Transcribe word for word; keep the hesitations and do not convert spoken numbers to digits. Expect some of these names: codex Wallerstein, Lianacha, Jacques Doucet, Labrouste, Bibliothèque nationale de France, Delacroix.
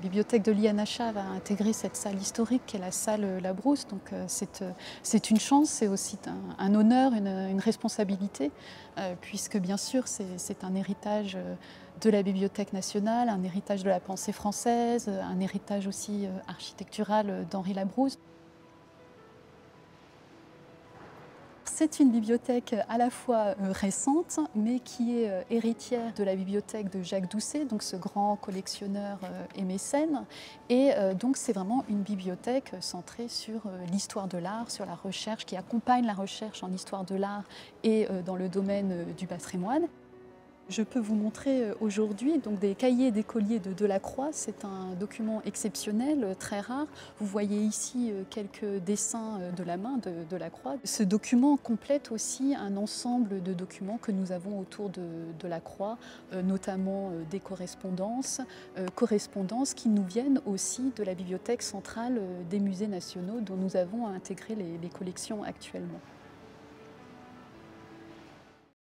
bibliothèque de Lianacha va intégrer cette salle historique qui est la salle Labrousse. Donc c'est une chance, c'est aussi un, un honneur, une, une responsabilité, euh, puisque bien sûr c'est un héritage de la Bibliothèque nationale, un héritage de la pensée française, un héritage aussi architectural d'Henri Labrousse. C'est une bibliothèque à la fois récente, mais qui est héritière de la bibliothèque de Jacques Doucet, donc ce grand collectionneur et mécène. Et donc c'est vraiment une bibliothèque centrée sur l'histoire de l'art, sur la recherche, qui accompagne la recherche en histoire de l'art et dans le domaine du patrimoine. Je peux vous montrer aujourd'hui donc des cahiers des colliers de Delacroix. C'est un document exceptionnel, très rare. Vous voyez ici quelques dessins de la main de Delacroix. Ce document complète aussi un ensemble de documents que nous avons autour de Delacroix, notamment des correspondances, correspondances qui nous viennent aussi de la bibliothèque centrale des musées nationaux dont nous avons à intégrer les collections actuellement.